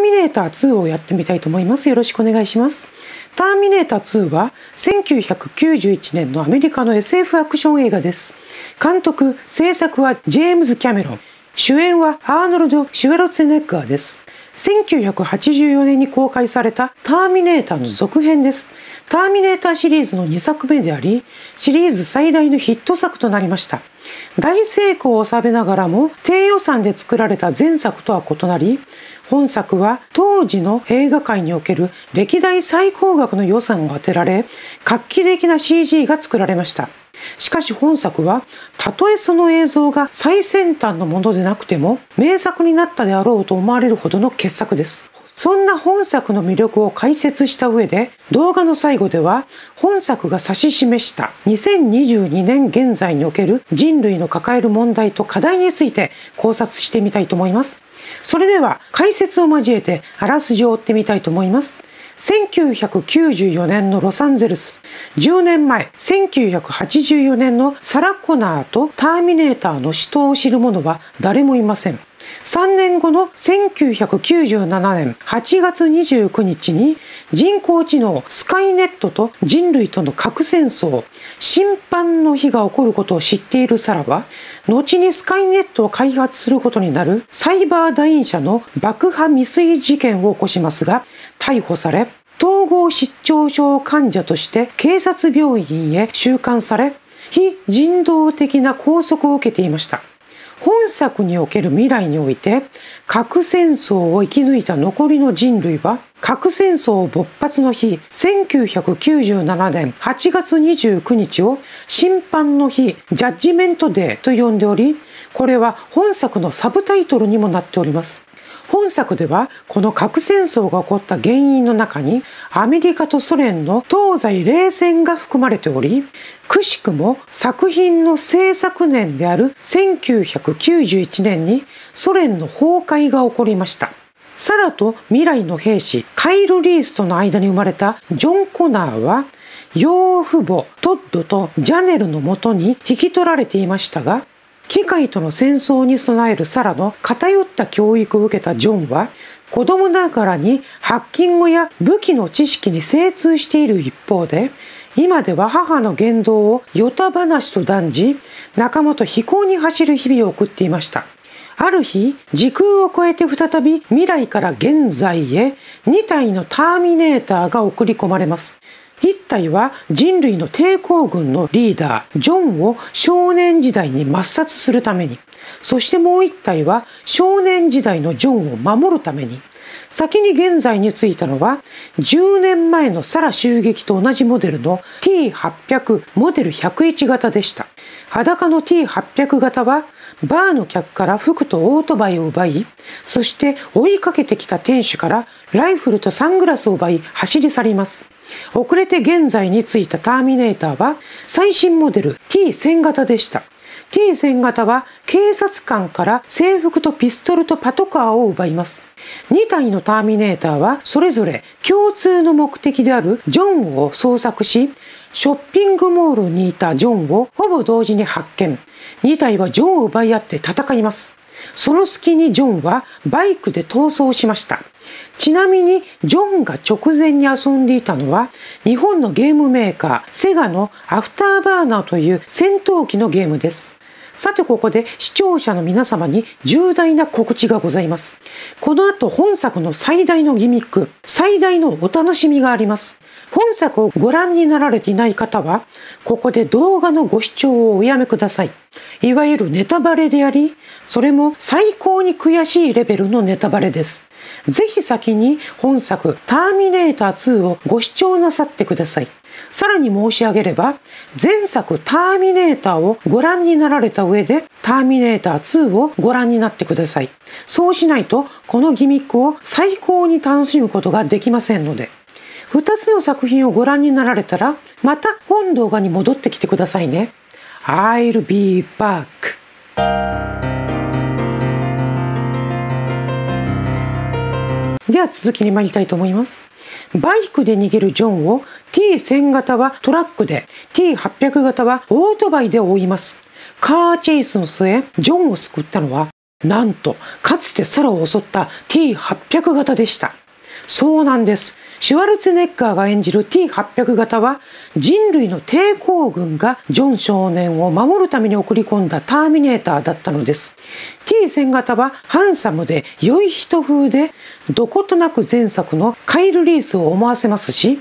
ーミネーター2をやってみたいと思います。よろしくお願いします。ターミネーター2は1991年のアメリカの SF アクション映画です。監督、制作はジェームズ・キャメロン。主演はアーノルド・シュワルツェネッガーです。1984年に公開されたターミネーターの続編です。ターミネーターシリーズの2作目であり、シリーズ最大のヒット作となりました。大成功を収めながらも、低予算で作られた前作とは異なり、本作は当時の映画界における歴代最高額の予算を当てられ、画期的な CG が作られました。しかし本作は、たとえその映像が最先端のものでなくても、名作になったであろうと思われるほどの傑作です。そんな本作の魅力を解説した上で、動画の最後では本作が指し示した2022年現在における人類の抱える問題と課題について考察してみたいと思います。それでは解説を交えてあらすじを追ってみたいと思います。1994年のロサンゼルス。10年前、1984年のサラ・コナーとターミネーターの死闘を知る者は誰もいません。3年後の1997年8月29日に人工知能スカイネットと人類との核戦争、審判の日が起こることを知っているサラは、後にスカイネットを開発することになるサイバーダイン社の爆破未遂事件を起こしますが、逮捕され、統合失調症患者として警察病院へ収監され、非人道的な拘束を受けていました。本作における未来において、核戦争を生き抜いた残りの人類は、核戦争勃発の日、1997年8月29日を審判の日、ジャッジメントデーと呼んでおり、これは本作のサブタイトルにもなっております。本作では、この核戦争が起こった原因の中に、アメリカとソ連の東西冷戦が含まれており、くしくも作品の制作年である1991年にソ連の崩壊が起こりました。サラと未来の兵士カイル・リースとの間に生まれたジョン・コナーは、養父母トッドとジャネルの元に引き取られていましたが、機械との戦争に備えるサラの偏った教育を受けたジョンは、子供ながらにハッキングや武器の知識に精通している一方で、今では母の言動をヨタ話と断じ、仲間と非行に走る日々を送っていました。ある日、時空を超えて再び未来から現在へ2体のターミネーターが送り込まれます。1体は人類の抵抗軍のリーダー、ジョンを少年時代に抹殺するために、そしてもう1体は少年時代のジョンを守るために、先に現在に着いたのは10年前のサラ襲撃と同じモデルの T800 モデル101型でした。裸の T800 型はバーの客から服とオートバイを奪い、そして追いかけてきた店主からライフルとサングラスを奪い走り去ります。遅れて現在に着いたターミネーターは最新モデル T1000 型でした。T1000 型は警察官から制服とピストルとパトカーを奪います。2体のターミネーターはそれぞれ共通の目的であるジョンを捜索し、ショッピングモールにいたジョンをほぼ同時に発見。2体はジョンを奪い合って戦います。その隙にジョンはバイクで逃走しました。ちなみにジョンが直前に遊んでいたのは日本のゲームメーカーセガのアフターバーナーという戦闘機のゲームです。さてここで視聴者の皆様に重大な告知がございます。この後本作の最大のギミック、最大のお楽しみがあります。本作をご覧になられていない方は、ここで動画のご視聴をおやめください。いわゆるネタバレであり、それも最高に悔しいレベルのネタバレです。ぜひ先に本作ターミネーター2をご視聴なさってください。さらに申し上げれば、前作ターミネーターをご覧になられた上で、ターミネーター2をご覧になってください。そうしないと、このギミックを最高に楽しむことができませんので、2つの作品をご覧になられたら、また本動画に戻ってきてくださいね。I'll be back. では続きに参りたいと思います。バイクで逃げるジョンを T1000 型はトラックで、T800 型はオートバイで追います。カーチェイスの末、ジョンを救ったのはなんと、かつて空を襲った T800 型でした。そうなんです。シュワルツェネッガーが演じる T800 型は、人類の抵抗軍がジョン少年を守るために送り込んだターミネーターだったのです。T1000 型はハンサムで良い人風で、どことなく前作のカイル・リースを思わせますし、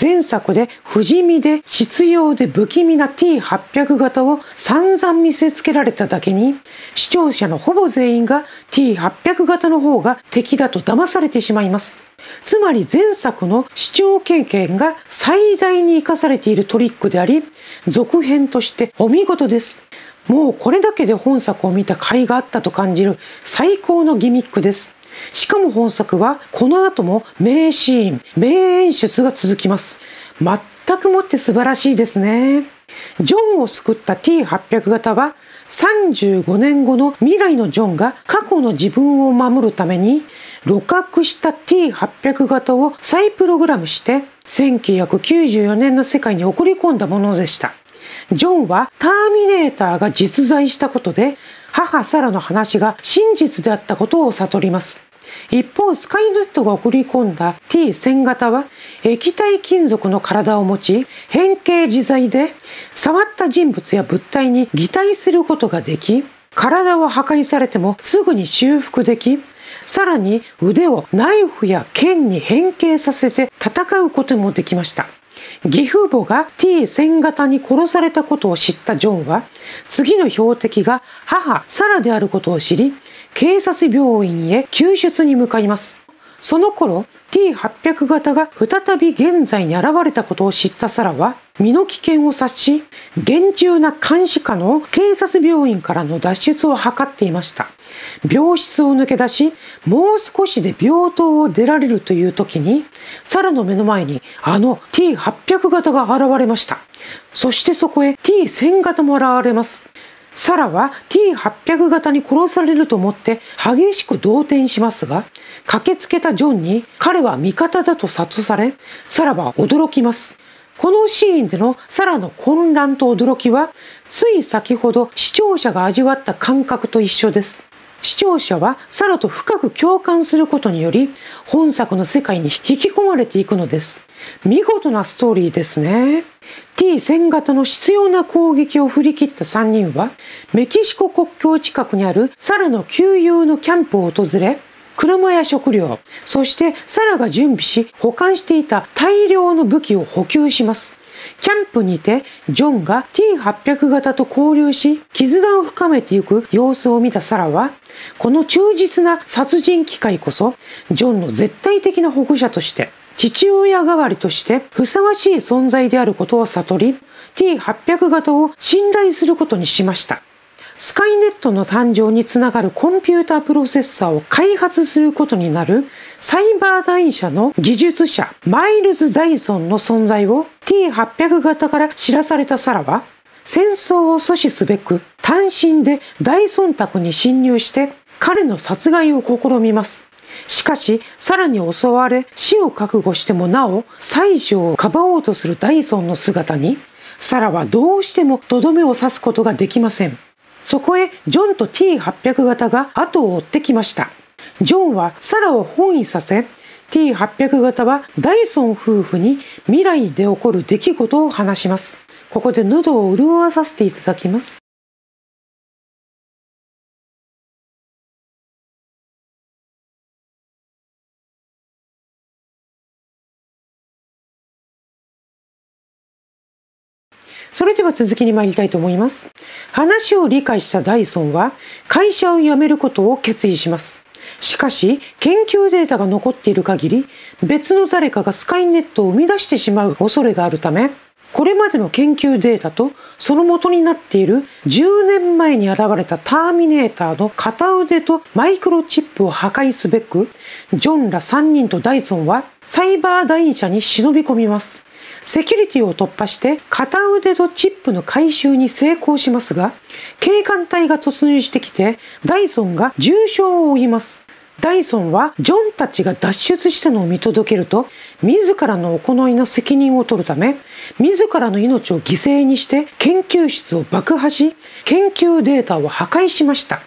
前作で不死身で執拗で不気味な T800 型を散々見せつけられただけに、視聴者のほぼ全員が T800 型の方が敵だと騙されてしまいます。つまり前作の視聴経験が最大に生かされているトリックであり、続編としてお見事です。もうこれだけで本作を見た甲斐があったと感じる最高のギミックです。しかも本作はこの後も名シーン、名演出が続きます。全くもって素晴らしいですね。ジョンを救った T800 型は35年後の未来のジョンが過去の自分を守るために鹵獲した T800 型を再プログラムして1994年の世界に送り込んだものでした。ジョンはターミネーターが実在したことで母サラの話が真実であったことを悟ります。一方、スカイネットが送り込んだ T1000 型は液体金属の体を持ち、変形自在で触った人物や物体に擬態することができ、体を破壊されてもすぐに修復でき、さらに腕をナイフや剣に変形させて戦うこともできました。義父母が T1000 型に殺されたことを知ったジョンは、次の標的が母サラであることを知り、警察病院へ救出に向かいます。その頃、T800 型が再び現在に現れたことを知ったサラは、身の危険を察し、厳重な監視下の警察病院からの脱出を図っていました。病室を抜け出し、もう少しで病棟を出られるという時に、サラの目の前にあの T800 型が現れました。そしてそこへ T1000 型も現れます。サラは T800 型に殺されると思って激しく動転しますが、駆けつけたジョンに彼は味方だと諭され、サラは驚きます。このシーンでのサラの混乱と驚きは、つい先ほど視聴者が味わった感覚と一緒です。視聴者はサラと深く共感することにより、本作の世界に引き込まれていくのです。見事なストーリーですね。T1000 型の執拗な攻撃を振り切った3人は、メキシコ国境近くにあるサラの旧友のキャンプを訪れ、車や食料、そしてサラが準備し保管していた大量の武器を補給します。キャンプにてジョンが T800 型と交流し、絆を深めていく様子を見たサラは、この忠実な殺人機械こそ、ジョンの絶対的な保護者として、父親代わりとしてふさわしい存在であることを悟り、T800 型を信頼することにしました。スカイネットの誕生につながるコンピュータープロセッサーを開発することになるサイバーダイン社の技術者マイルズ・ダイソンの存在を T800 型から知らされたサラは、戦争を阻止すべく単身でダイソン宅に侵入して彼の殺害を試みます。しかし、さらに襲われ、死を覚悟してもなお、妻女をかばおうとするダイソンの姿に、サラはどうしてもとどめを刺すことができません。そこへ、ジョンと T800 型が後を追ってきました。ジョンはサラを翻意させ、T800 型はダイソン夫婦に未来で起こる出来事を話します。ここで喉を潤わさせていただきます。それでは続きに参りたいと思います。話を理解したダイソンは会社を辞めることを決意します。しかし、研究データが残っている限り、別の誰かがスカイネットを生み出してしまう恐れがあるため、これまでの研究データとその元になっている10年前に現れたターミネーターの片腕とマイクロチップを破壊すべく、ジョンら3人とダイソンはサイバーダイン社に忍び込みます。セキュリティを突破して片腕とチップの回収に成功しますが、警官隊が突入してきてダイソンが重傷を負います。ダイソンはジョンたちが脱出したのを見届けると、自らの行いの責任を取るため、自らの命を犠牲にして研究室を爆破し、研究データを破壊しました。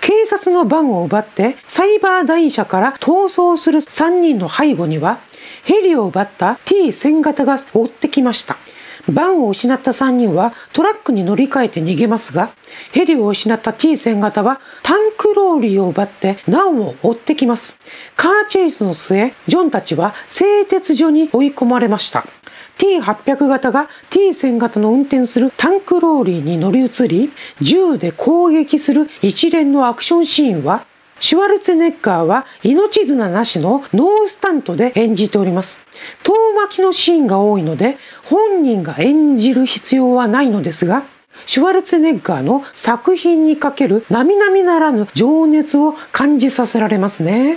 警察のバンを奪ってサイバー台車から逃走する3人の背後には、ヘリを奪った T1000 型が追ってきました。バンを失った3人はトラックに乗り換えて逃げますが、ヘリを失った T1000 型はタンクローリーを奪ってナンを追ってきます。カーチェイスの末、ジョンたちは製鉄所に追い込まれました。T800 型が T1000 型の運転するタンクローリーに乗り移り、銃で攻撃する一連のアクションシーンは、シュワルツェネッガーは命綱なしのノースタントで演じております。遠巻きのシーンが多いので、本人が演じる必要はないのですが、シュワルツェネッガーの作品にかける並々ならぬ情熱を感じさせられますね。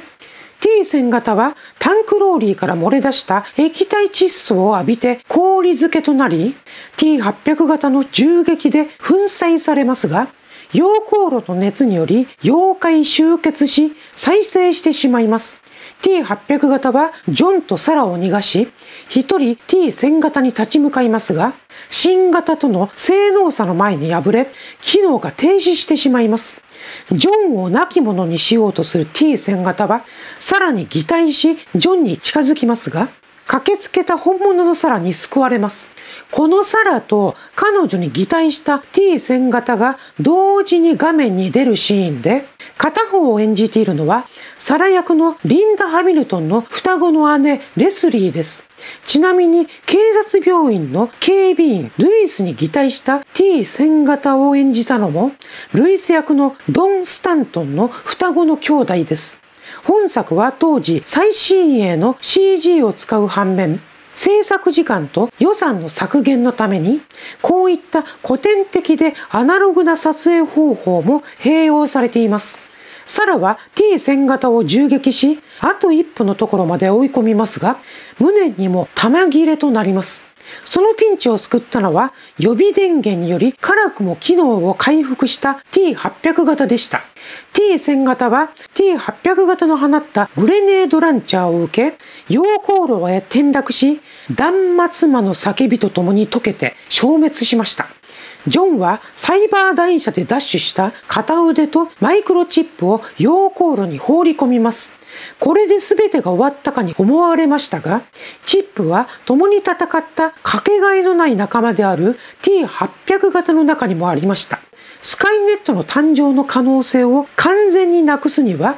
T1000 型はタンクローリーから漏れ出した液体窒素を浴びて氷漬けとなり、T800 型の銃撃で粉砕されますが、溶鉱炉の熱により溶解集結し再生してしまいます。T800 型はジョンとサラを逃がし、一人 T1000 型に立ち向かいますが、新型との性能差の前に敗れ、機能が停止してしまいます。ジョンを亡き者にしようとする T1000 型は、さらに擬態し、ジョンに近づきますが、駆けつけた本物のサラに救われます。このサラと彼女に擬態した T1000 型が同時に画面に出るシーンで、片方を演じているのは、サラ役のリンダ・ハミルトンの双子の姉、レスリーです。ちなみに、警察病院の警備員、ルイスに擬態した T1000 型を演じたのも、ルイス役のドン・スタントンの双子の兄弟です。本作は当時最新鋭の CG を使う反面、制作時間と予算の削減のために、こういった古典的でアナログな撮影方法も併用されています。サラは T1000 型を銃撃し、あと一歩のところまで追い込みますが、無念にも弾切れとなります。そのピンチを救ったのは、予備電源により辛くも機能を回復した T800 型でした。T1000 型は T800 型の放ったグレネードランチャーを受け、溶鉱炉へ転落し、断末魔の叫びとともに溶けて消滅しました。ジョンはサイバー台車でダッシュした片腕とマイクロチップを溶鉱炉に放り込みます。これで全てが終わったかに思われましたが、チップは共に戦ったかけがえのない仲間である T800 型の中にもありました。スカイネットの誕生の可能性を完全になくすには、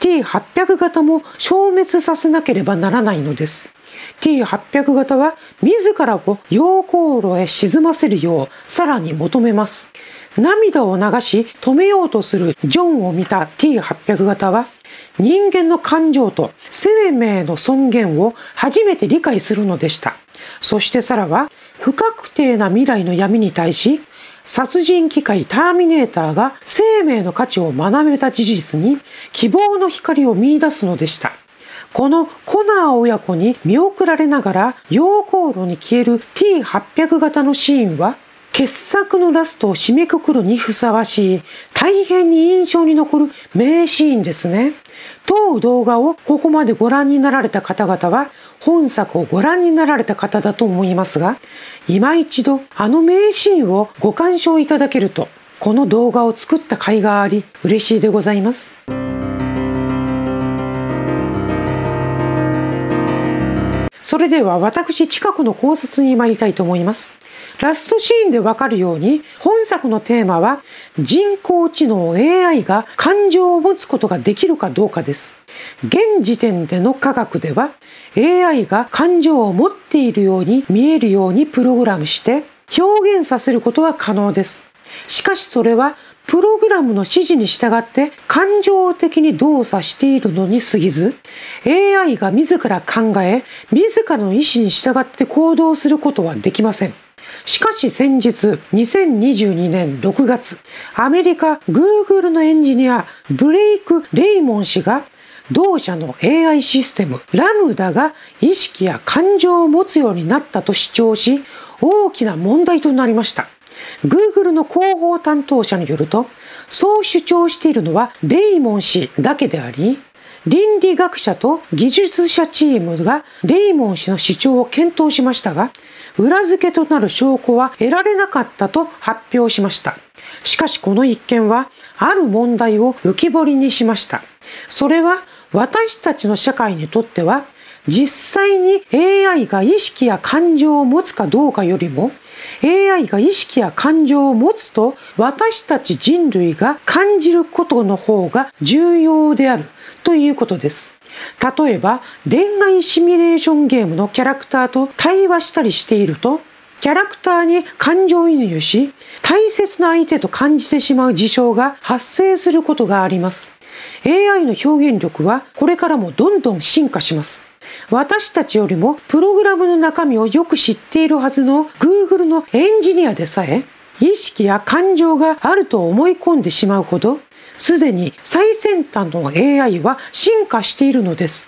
T800 型も消滅させなければならないのです。T800 型は自らを溶鉱炉へ沈ませるようさらに求めます。涙を流し止めようとするジョンを見た T800 型は、人間の感情と生命の尊厳を初めて理解するのでした。そしてサラは不確定な未来の闇に対し、殺人機械ターミネーターが生命の価値を学べた事実に希望の光を見出すのでした。このコナー親子に見送られながら溶鉱炉に消える T800 型のシーンは、傑作のラストを締めくくるにふさわしい、大変に印象に残る名シーンですね。当動画をここまでご覧になられた方々は、本作をご覧になられた方だと思いますが、今一度あの名シーンをご鑑賞いただけると、この動画を作った甲斐があり、嬉しいでございます。それでは私、近くの考察に参りたいと思います。ラストシーンでわかるように、本作のテーマは人工知能 AI が感情を持つことができるかどうかです。現時点での科学では AI が感情を持っているように見えるようにプログラムして表現させることは可能です。しかしそれはプログラムの指示に従って感情的に動作しているのに過ぎず、AI が自ら考え、自らの意思に従って行動することはできません。しかし先日、2022年6月、アメリカ Google のエンジニア、ブレイク・レイモン氏が、同社の AI システム、ラムダが意識や感情を持つようになったと主張し、大きな問題となりました。Google の広報担当者によると、そう主張しているのはレイモン氏だけであり、倫理学者と技術者チームがレイモン氏の主張を検討しましたが、裏付けとなる証拠は得られなかったと発表しました。しかしこの一件はある問題を浮き彫りにしました。それは私たちの社会にとっては実際に AI が意識や感情を持つかどうかよりも AI が意識や感情を持つと私たち人類が感じることの方が重要であるということです。例えば恋愛シミュレーションゲームのキャラクターと対話したりしているとキャラクターに感情移入し大切な相手と感じてしまう事象が発生することがあります。AI の表現力はこれからもどんどん進化します。私たちよりもプログラムの中身をよく知っているはずの Google のエンジニアでさえ意識や感情があると思い込んでしまうほどすでに最先端の AI は進化しているのです。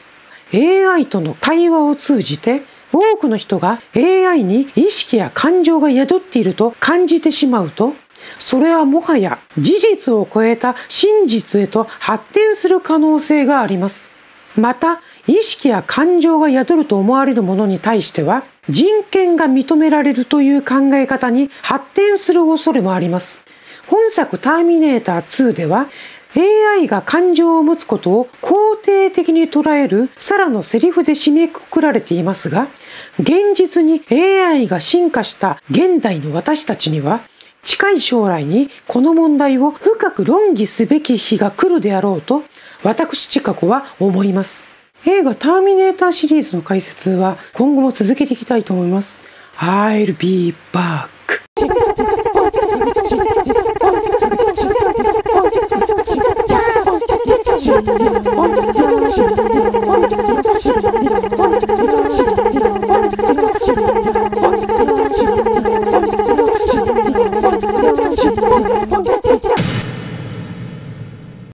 AI との対話を通じて多くの人が AI に意識や感情が宿っていると感じてしまうとそれはもはや事実を超えた真実へと発展する可能性があります。また意識や感情が宿ると思われるものに対しては人権が認められるという考え方に発展する恐れもあります。本作「ターミネーター2」では AI が感情を持つことを肯定的に捉えるサラのセリフで締めくくられていますが現実に AI が進化した現代の私たちには近い将来にこの問題を深く論議すべき日が来るであろうと私ちかこは思います。映画ターミネーターシリーズの解説は今後も続けていきたいと思います。I'll be back.